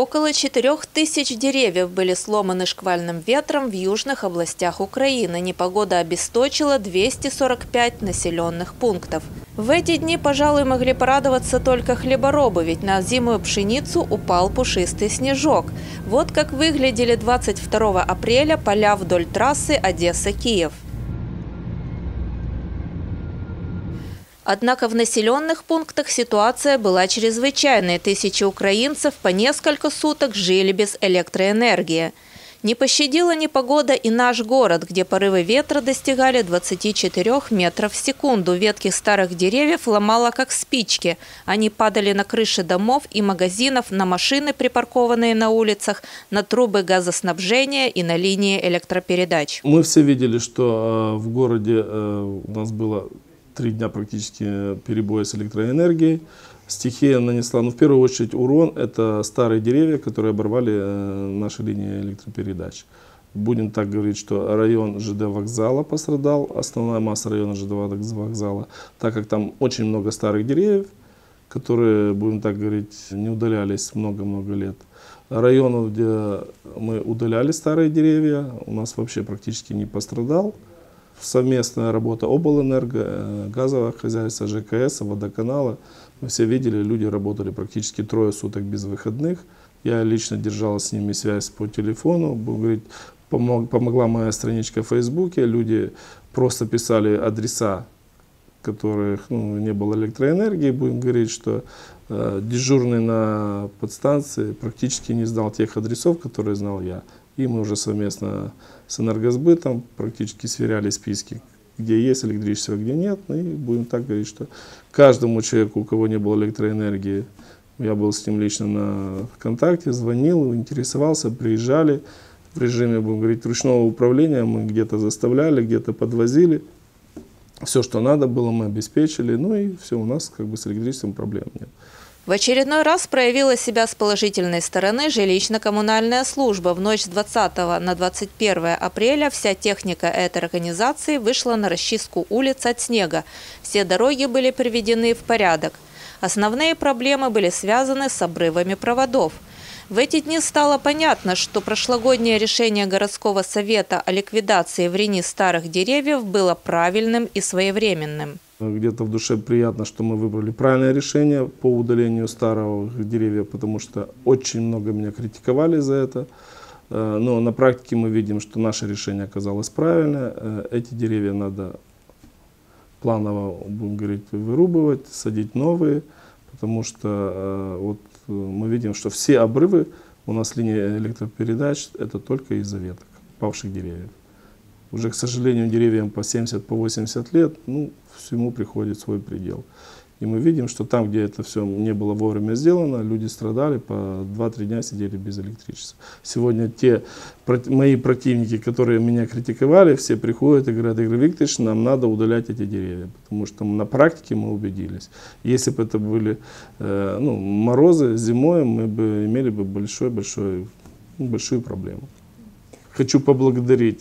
Около 4000 деревьев были сломаны шквальным ветром в южных областях Украины. Непогода обесточила 245 населенных пунктов. В эти дни, пожалуй, могли порадоваться только хлеборобы, ведь на зимую пшеницу упал пушистый снежок. Вот как выглядели 22 апреля поля вдоль трассы Одесса-Киев. Однако в населенных пунктах ситуация была чрезвычайной. Тысячи украинцев по несколько суток жили без электроэнергии. Не пощадила непогода и наш город, где порывы ветра достигали 24 метров в секунду. Ветки старых деревьев ломало как спички. Они падали на крыши домов и магазинов, на машины, припаркованные на улицах, на трубы газоснабжения и на линии электропередач. Мы все видели, что в городе у нас было 3 дня практически перебоя с электроэнергией. Стихия нанесла, в первую очередь, урон. Это старые деревья, которые оборвали наши линии электропередач. Будем так говорить, что район ЖД вокзала пострадал, основная масса района ЖД вокзала, так как там очень много старых деревьев, которые, будем так говорить, не удалялись много-много лет. Район, где мы удаляли старые деревья, у нас вообще практически не пострадал. Совместная работа Облэнерго, газовое хозяйство, ЖКС, водоканала. Мы все видели, люди работали практически 3 суток без выходных. Я лично держал с ними связь по телефону. Будем говорить, помогла моя страничка в Фейсбуке. Люди просто писали адреса, в которых не было электроэнергии. Будем говорить, что дежурный на подстанции практически не знал тех адресов, которые знал я. И мы уже совместно с энергосбытом практически сверяли списки, где есть электричество, где нет. И будем так говорить, что каждому человеку, у кого не было электроэнергии, я был с ним лично на ВКонтакте, звонил, интересовался, приезжали. В режиме, будем говорить, ручного управления мы где-то заставляли, где-то подвозили. Все, что надо было, мы обеспечили. Ну и все, у нас как бы с электричеством проблем нет. В очередной раз проявила себя с положительной стороны жилищно-коммунальная служба. В ночь с 20 на 21 апреля вся техника этой организации вышла на расчистку улиц от снега. Все дороги были приведены в порядок. Основные проблемы были связаны с обрывами проводов. В эти дни стало понятно, что прошлогоднее решение городского совета о ликвидации в Рине старых деревьев было правильным и своевременным. Где-то в душе приятно, что мы выбрали правильное решение по удалению старого деревья, потому что очень много меня критиковали за это. Но на практике мы видим, что наше решение оказалось правильное. Эти деревья надо планово, будем говорить, вырубывать, садить новые, потому что вот мы видим, что все обрывы у нас линии электропередач это только из-за веток, павших деревьев. Уже, к сожалению, деревьям по 70, по 80 лет, всему приходит свой предел. И мы видим, что там, где это все не было вовремя сделано, люди страдали, по 2-3 дня сидели без электричества. Сегодня те мои противники, которые меня критиковали, все приходят и говорят: Игорь Викторович, нам надо удалять эти деревья, потому что на практике мы убедились. Если бы это были морозы зимой, мы бы имели большую проблему. Хочу поблагодарить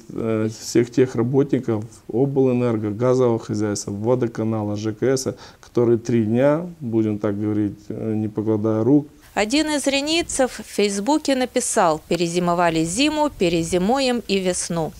всех тех работников Облэнерго, газового хозяйства, водоканала, ЖКС, которые 3 дня, будем так говорить, не покладая рук. Один из ринейцев в Фейсбуке написал: «Перезимовали зиму, перезимуем и весну».